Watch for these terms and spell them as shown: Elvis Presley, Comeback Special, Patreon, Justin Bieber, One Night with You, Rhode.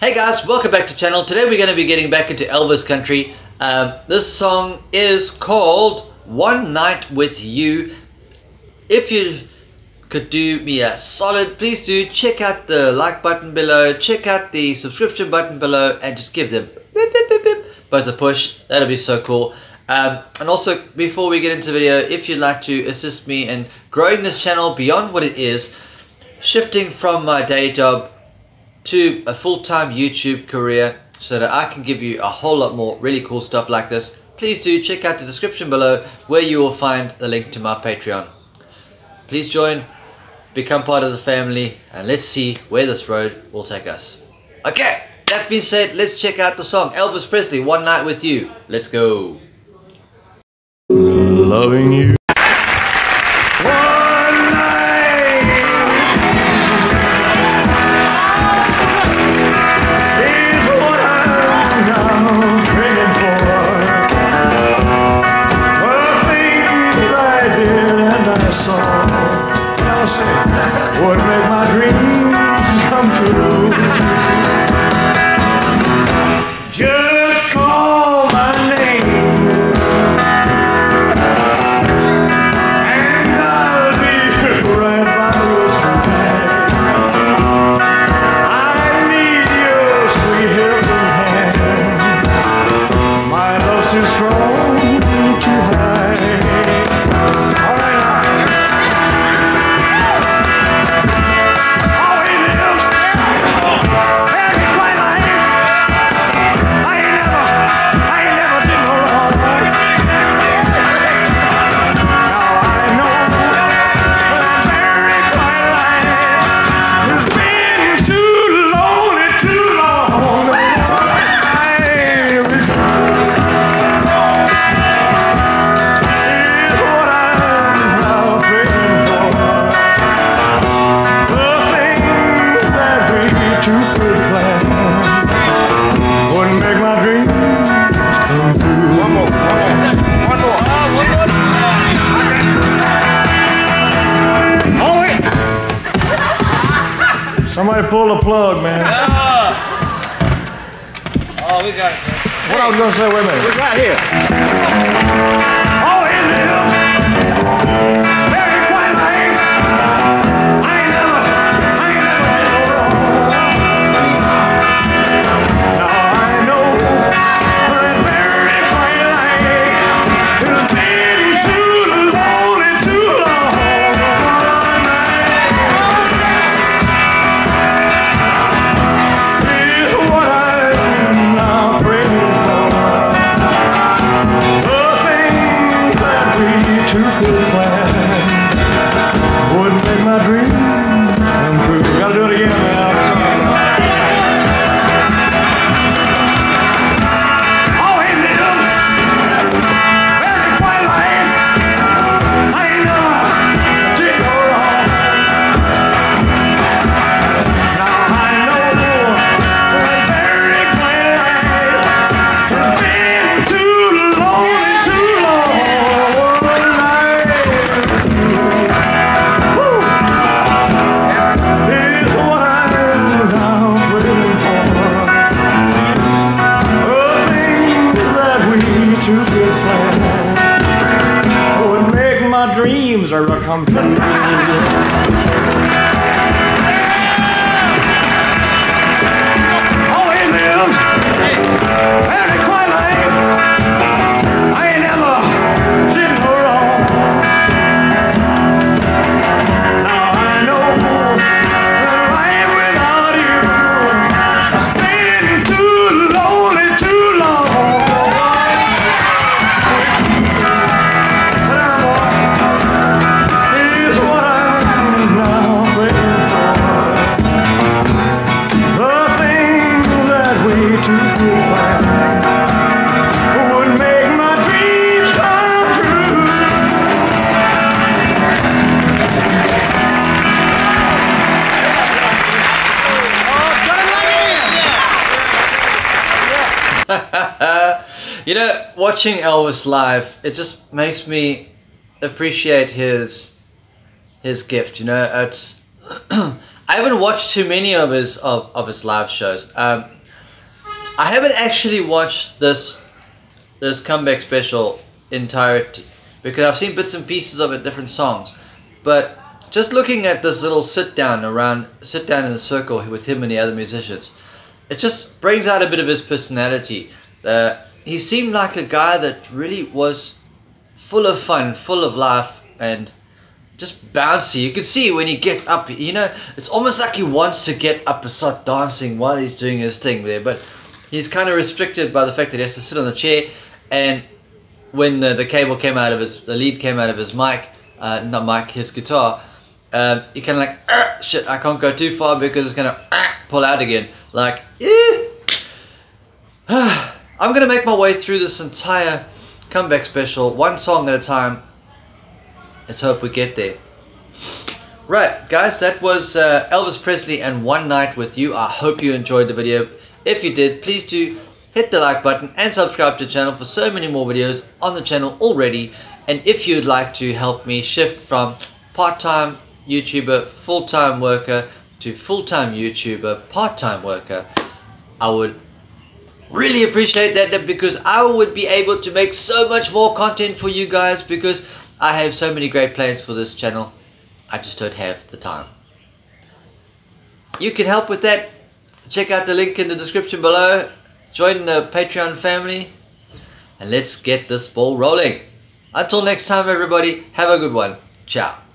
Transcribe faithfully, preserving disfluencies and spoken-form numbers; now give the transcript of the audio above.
Hey guys, welcome back to the channel. Today we're going to be getting back into Elvis country. Um, this song is called One Night with You. If you could do me a solid, please do check out the like button below, check out the subscription button below, and just give them boop, boop, boop, boop, both a push. That'll be so cool. Um, and also, before we get into the video, if you'd like to assist me in growing this channel beyond what it is, shifting from my day job to a full-time YouTube career so that I can give you a whole lot more really cool stuff like this, please do check out the description below where you will find the link to my Patreon. Please join, become part of the family, and let's see where this road will take us. Okay, that being said, let's check out the song Elvis Presley, One Night With You. Let's go. Loving you. Would make my dreams come true. Just call my name and I'll be right by your side. I need your sweet helping hand. My love's too strong to hide. All right. Somebody pull the plug, man. Yeah. Oh, we got it. What hey. I was going to say, wait a minute. We got here. Oh, in the hill. Very quiet, man. I ain't never, I ain't never been over home. Now I know that very quiet life has been too lonely, too long. Dreams are a come true. Oh, hey, man. Very quiet life. I ain't never did no wrong. Now I know that life without you has been too lonely, too long. You know, watching Elvis live, it just makes me appreciate his his gift. You know, it's I I haven't watched too many of his of, of his live shows. Um, I haven't actually watched this this comeback special entirety because I've seen bits and pieces of it, different songs. But just looking at this little sit down around sit down in a circle with him and the other musicians, it just brings out a bit of his personality. Uh, he seemed like a guy that really was full of fun, full of life, and just bouncy. You can see when he gets up, you know, it's almost like he wants to get up and start dancing while he's doing his thing there, but he's kind of restricted by the fact that he has to sit on a chair. And when the, the cable came out of his, the lead came out of his mic, uh, not mic, his guitar, uh, he kind of like, shit, I can't go too far because it's going to pull out again. Like, eh. I'm going to make my way through this entire comeback special, one song at a time. Let's hope we get there. Right, guys, that was uh, Elvis Presley and One Night With You. I hope you enjoyed the video. If you did, please do hit the like button and subscribe to the channel for so many more videos on the channel already. And if you'd like to help me shift from part-time YouTuber, full-time worker, to full-time YouTuber, part-time worker, I would really appreciate that, because I would be able to make so much more content for you guys, because I have so many great plans for this channel. I just don't have the time. You can help with that. Check out the link in the description below. Join the Patreon family. And let's get this ball rolling. Until next time, everybody. Have a good one. Ciao.